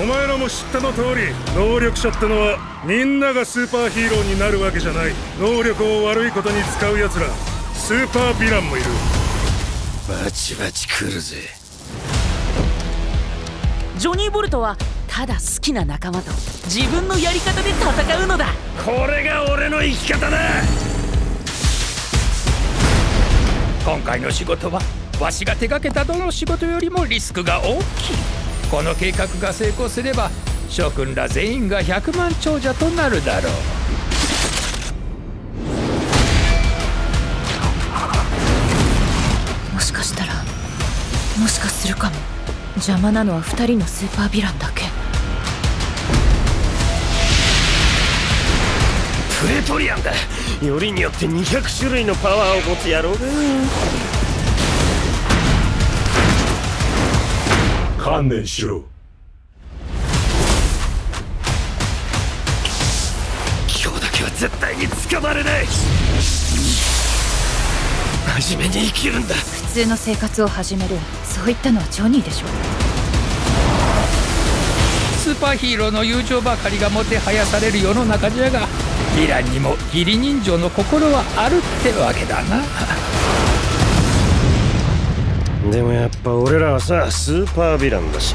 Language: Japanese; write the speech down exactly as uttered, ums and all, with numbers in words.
お前らも知ったの通り、能力者ってのはみんながスーパーヒーローになるわけじゃない。能力を悪いことに使うやつら、スーパーヴィランもいる。バチバチ来るぜ。ジョニー・ボルトはただ好きな仲間と自分のやり方で戦うのだ。これが俺の生き方だ。今回の仕事はわしが手掛けたどの仕事よりもリスクが大きい。この計画が成功すれば諸君ら全員がひゃくまん長者となるだろう。もしかしたら、もしかするかも。邪魔なのはふたりのスーパーヴィランだけ。プレトリアンだ。よりによってにひゃく種類のパワーを持つ野郎だ。観念しろ。今日だけは絶対に捕まれない。真面目に生きるんだ。普通の生活を始める、そういったのはジョニーでしょう。スーパーヒーローの友情ばかりがもてはやされる世の中じゃが、ヴィランにも義理人情の心はあるってわけだな。でもやっぱ俺らはさ、スーパーヴィランだし。